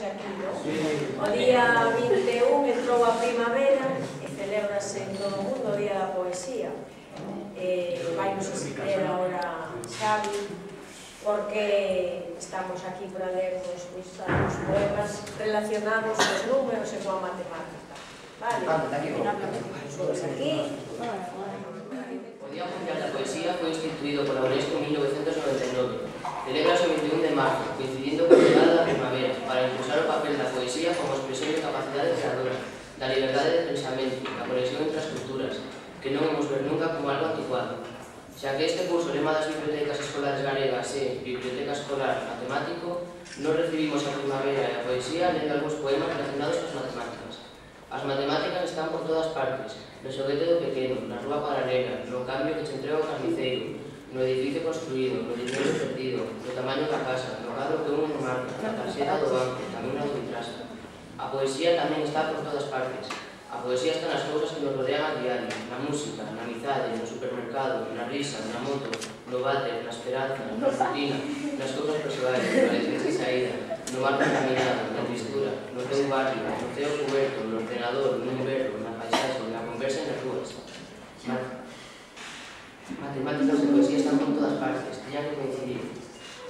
noche aquí, ¿no? O día 21 entrou a primavera e celebrase en todo o mundo o día da poesía. Vai nos asistir agora Xavi, porque estamos aquí para ler os poemas relacionados cos números e coa matemática. Vale, estamos aquí. O Día Mundial da Poesía foi instituído por Oresto en 1999. Celebrase o 21 de marzo, coincidindo con a chegada da primavera, para impulsar o papel da poesía como expresión de capacidade creadora, da liberdade de pensamento, da conexión entre as culturas, que non imos ver nunca como algo anticuado. Xa que este curso lema das bibliotecas escolares galegas e biblioteca escolar matemático, non recibimos a primavera e a poesía lendo algúns poemas relacionados coas matemáticas. As matemáticas están por todas partes, no xoguete do pequeno, na rúa paralela, no cambio que se entrega o carniceiro, no edificio construído, no dinero perdido, no tamaño da casa, no cadro que un marca, na tarxeta do banco, tamén na vitrasa. A poesía tamén está por todas partes. A poesía está nas cousas que nos rodean a diario, na música, na amizade, no supermercado, na risa, na moto, no váter, na esperanza, na rutina, nas cousas persoais, na licencia de saída, no barco caminado, na tristura, no teu barrio, no teu coberto, no ordenador, no inverno, na paisaxe, na conversa e nas ruas. Matemáticas e poesía están por todas partes, teña que coincidir.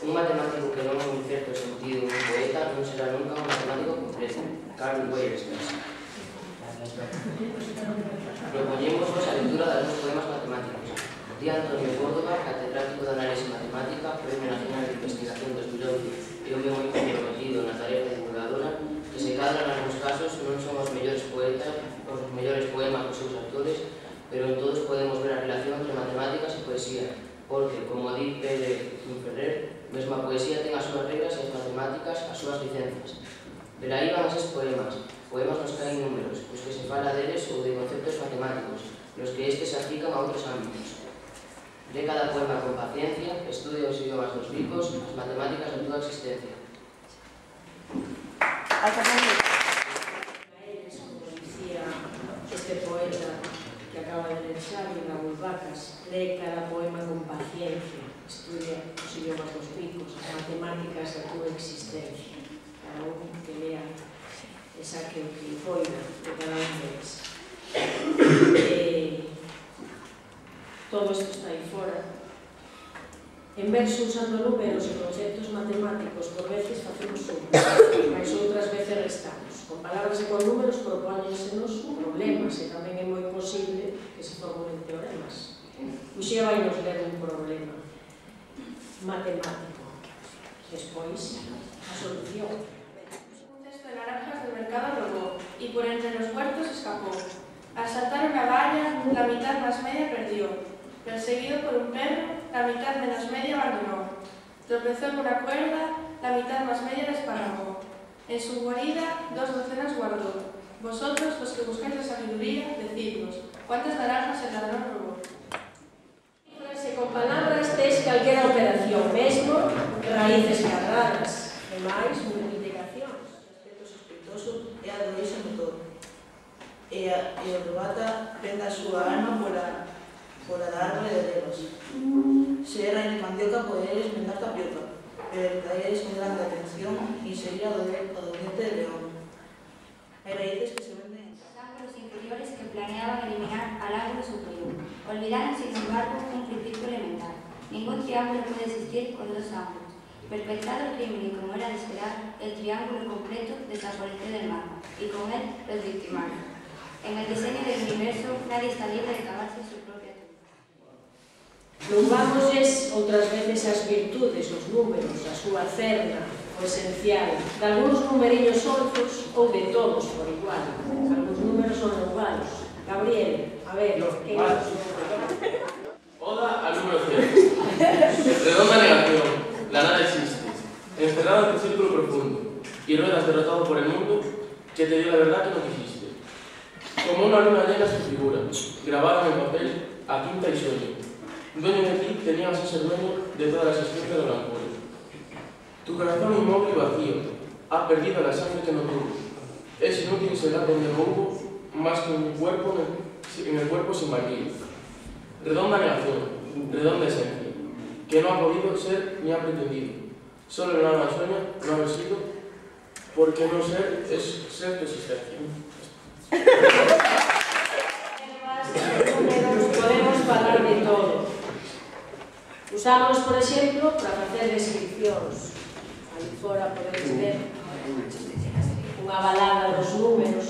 Un matemático que non é un certo sentido, un poeta, non será nunca un matemático completo. Carl Weyers. Propoñemos a lectura de algúns poemas matemáticos. Díaz Antonio Córdoba, catedrático de Análise Matemática, Premio Nacional de Investigación 2011, e un meu comprometido na tarefa divulgadora, que se cadra nalgúns casos non son os mellores poetas, os mellores poemas dos seus autores, pero en todos podemos ver a relación entre matemáticas e poesía, porque, como di Pérez Ferrer, mesma poesía ten as súas regras e as matemáticas as súas licencias. Pero aí van eses poemas, poemas nos que hai números, os que se fala deles ou de conceptos matemáticos, nos que estes se aplican a outros ámbitos. Lé cada poema con paciencia, estudia os idiomas dos ricos, as matemáticas en toda a existencia. Alta Sánchez. Este poeta que acaba de ler Xavi na UFACAS, lé cada poema con paciencia, estudia os idiomas dos ricos, as matemáticas da túa existencia. Cada un que lea esa que o que poida de cada un deles. Todo isto está aí fora. En verso, usando números e conceptos matemáticos, por veces facemos sumas, mas outras veces restamos. Con palabras e con números propóñensenos problemas e tamén é moi posible que se formulen teoremas. Uxía vai nos ler un problema matemático. Despois, a solución. Un cesto de naranjas do mercado robou e por entre os huertos escapou. Al saltar unha valla, la mitad más media perdió. Perseguido por un perro, la mitad menos media abandonó. Tropezó en una cuerda, la mitad más media desparramó. En su guarida, 2 docenas guardó. Vosotros, los que buscáis la sabiduría, decidnos, ¿cuántas naranjas el ladrón robó? Con palabras tes calquera operación, mesmo raíces cadradas, demais multiplicacións. O aspecto sospeitoso é a do ex-autor. E o probata pende a súa alma por a da árbore de lelos. Se era en mandioca, poderes mendar tapioca, pero talleres con grande atención y sería o diente de león. Hay raíces que se venden en sacros inferiores que planeaban eliminar al árbol superior. Olvidaron, sin embargo, un principio elemental. Ningún triángulo puede existir con dos ángulos. Perpetrado el crimen y, como era de esperar, el triángulo completo desapareció del mapa y con él los victimarios. En el diseño del universo, nadie está libre de acabarse su propia. Loubámoslles outras veces as virtudes, os números, a súa cerna, o esencial, de algúns numeriños soltos ou de todos por igual. Algúns números son loubados. Gabriel, a ver, que nos Oda al número 100. Redonda negación, la nada existe. Encerrado en un círculo profundo, y ruedas derrotado por el mundo, que te dio la verdad que no quisiste. Como una luna llena su figura, grabada en el papel, a tinta y sueño. Dueño de ti, tenías a ser dueño de toda la existencia de la memoria. Tu corazón inmóvil y vacío ha perdido la sangre que no tuvo. Es inútil será donde no hubo más que un cuerpo en el cuerpo sin maquillo. Redonda negación, redonda esencia, que no ha podido ser ni ha pretendido. Solo el alma sueña no haber sido porque no ser es ser resistencia. Además, podemos falar de todo. Usamos, por exemplo, para facer descripcións. Aí fora podedes ver unha balada dos números.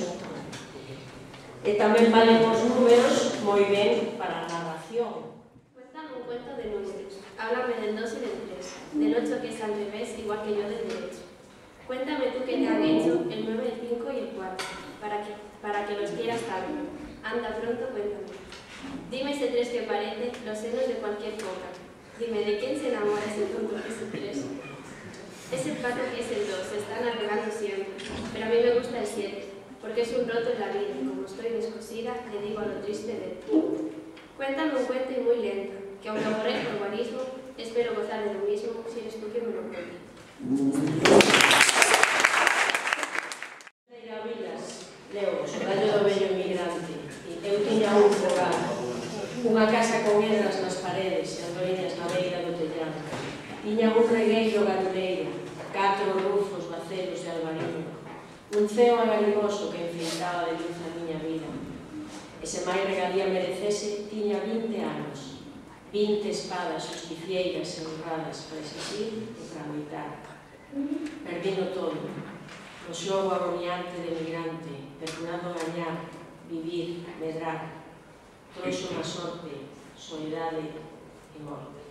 E tamén valen os números moi ben para a narración. Cuéntame un cuento de números. Háblame del 2 e del 3. Del 8 que é al revés, igual que yo del derecho. Cuéntame tú que te han hecho el 9, el 5 y el 4. Para que los quieras saber. Anda pronto, cuéntame. Dime ese 3 que parece los senos de cualquier coca. Dime, ¿de quién se enamora ese tonto que es el 3? Ese 4 que es el 2, se están arreglando siempre. Pero a mí me gusta el 7, porque es un roto en la vida y como estoy descosida, le digo a lo triste de tú. Cuéntame un cuento y muy lento, que aunque aborrezco el guarismo, espero gozar de lo mismo si eres tú que me lo cuentes. Leila Vilas, leo, soldado do bello inmigrante. Eu tiña un fogar, unha casa con erras nas paredes e andorinhas na beira do tellado. Tiña un regueiro gatuleiro, 4 rufos, bacelos e albariño. Un ceo agarigoso que enfrentaba de luz a miña vida. E se máis regalía merecese, tiña 20 anos. 20 espadas justiceiras enurradas para exigir e para mitar. Perdindo todo. O xogo agobiante de migrante, perdurando gañar, vivir, medrar. Trouxo unha sorte, soidade e morte.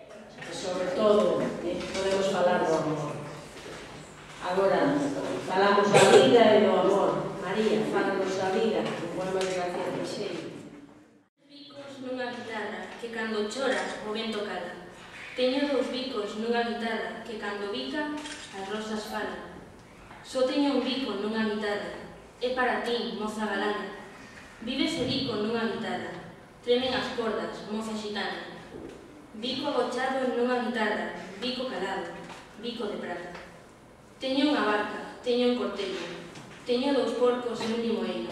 E sobre todo, podemos falar do amor. Agora, falamos da vida e do amor. María, falanos da vida, o poema de García Teixeiro. Bicos nunha guitarra, que cando choras o vento cala. Teño dous bicos nunha guitarra, que cando bica, as rosas falan. Só teño un bico nunha guitarra, é para ti, moza galana. Vive ese bico nunha guitarra, tremen as cordas, moza xitana. Bico agochado nunha guitarra, bico calado, bico de prata. Teño unha barca, teño un cortello, teño dous porcos e un limoeiro.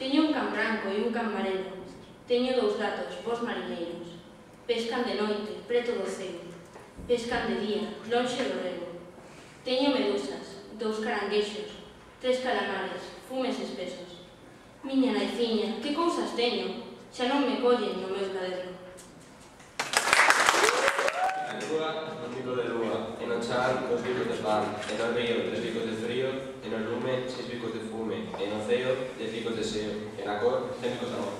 Teño un can branco e un can amarelo, teño dous gatos, vos marineiros. Pescan de noite, preto do ceo. Pescan de día, lonxe do rego. Teño medusas, 2 caranguexos, 3 calamares, fumes espesos. Miña naicinha, que cousas teño? Xa non me collen no meu caderno. Na lúa, un bico de lúa. E no chal, 2 bicos de pan. E no río, 3 bicos de frío. E no lume, 6 bicos de fume. E no ceo, 10 bicos de seo. E na cor, 10 bicos de amor.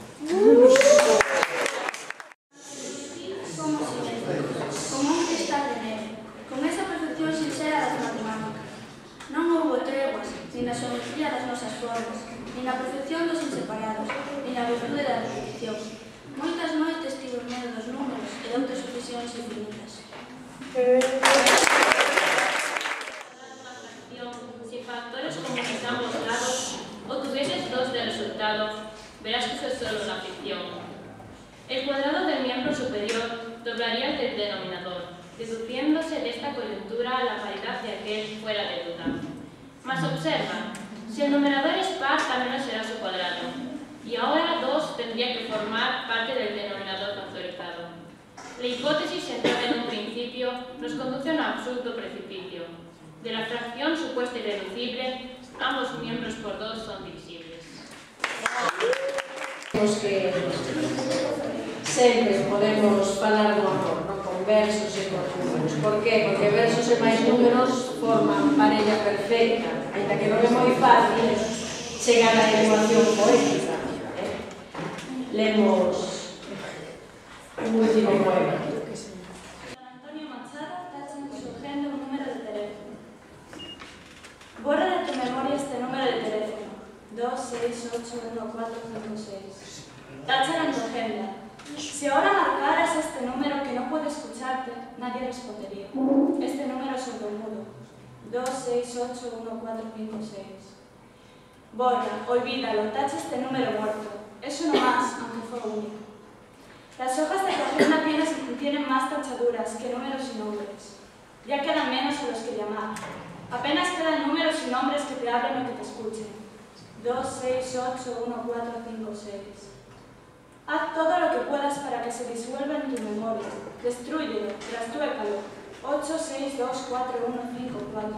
Haz todo lo que puedas para que se disuelva en tu memoria. Destrúyelo, trastúecalo, 8, 6, 2, 4, 1, 5, 4.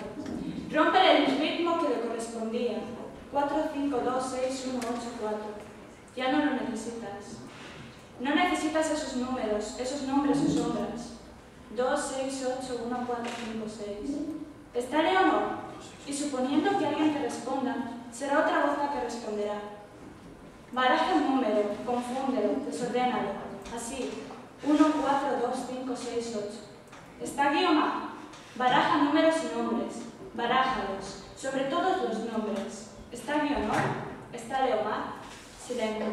Romper el ritmo que le correspondía. 4, 5, 2, 6, 1, 8, 4. Ya no lo necesitas. No necesitas esos números, esos nombres, sus obras. 2, 6, 8, 1, 4, 5, 6. ¿Está bien o no? Y suponiendo que alguien te responda, será otra voz la que responderá. Baraja el número, confúndelo, desordénalo. Así, 1, 4, 2, 5, 6, 8. ¿Está bien o no? Baraja números y nombres, barájalos, sobre todos los nombres. ¿Está bien o no? ¿Está bien o no? Silencio.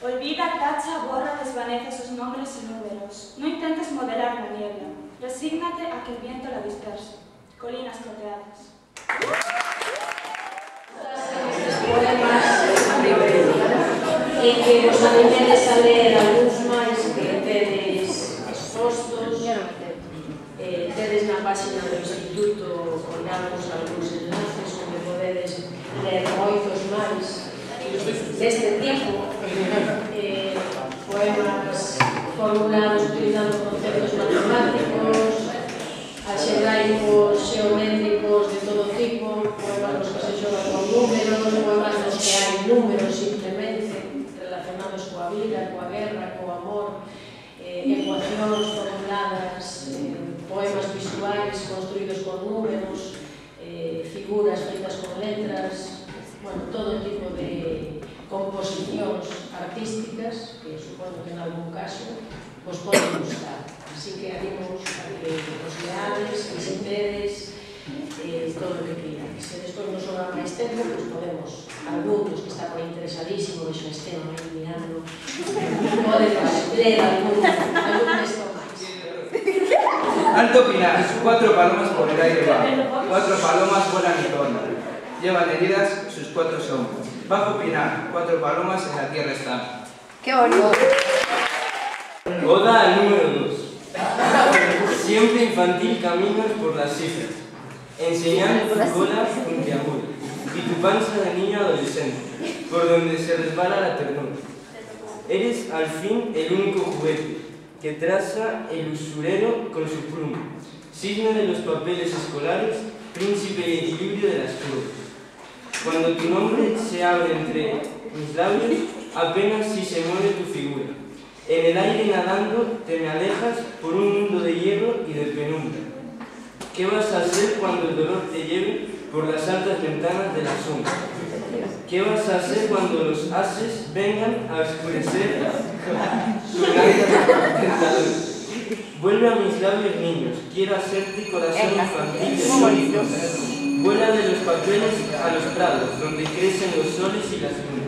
Olvida, tacha, borra, desvanece sus nombres y números. No intentes modelar la niebla. Resígnate a que el viento la disperse. Colinas plateadas. Y que os animéis a ler algúns máis que tedes expostos, tedes na página do Instituto colgamos algúns enlaces onde podedes ler moitos máis deste tipo, poemas formulados utilizando conceptos matemáticos, alxebraicos, xeométricos de todo tipo, poemas nos que se xogan con números, poemas nos que hai números simplemente, coa vida, coa guerra, coa amor, ecuacións formuladas, poemas visuais construídos con números, figuras feitas con letras, todo tipo de composicións artísticas que supoño que en algún caso vos poden gustar. Así que animos a que os leades, que se tedes todo o que queráis. Se despois nos sobra máis tempo, pois podemos algúns que está moi interesadísimo, iso estén aí mirando, podemos ler algún texto máis. Alto Pinar, cuatro palomas por el aire van, cuatro palomas vuelan y tornan, llevan heridas sus cuatro sombras. Bajo Pinar, cuatro palomas en la tierra están. ¡Qué bonito! Oda al número 2. Siempre infantil caminas por las cifras, enseñando tu cola con diablo y tu panza de niño adolescente, por donde se resbala la ternura. Eres al fin el único juguete que traza el usurero con su pluma, signo de los papeles escolares, príncipe y equilibrio de las flores. Cuando tu nombre se abre entre mis labios, apenas si se mueve tu figura. En el aire nadando te me alejas por un mundo de hierro y de penumbra. ¿Qué vas a hacer cuando el dolor te lleve por las altas ventanas de la sombra? ¿Qué vas a hacer cuando los haces vengan a oscurecer su gran tentador? Vuelve a mis labios niños, quiero hacerte corazón infantil. Vuela de los papeles a los prados, donde crecen los soles y las lunas.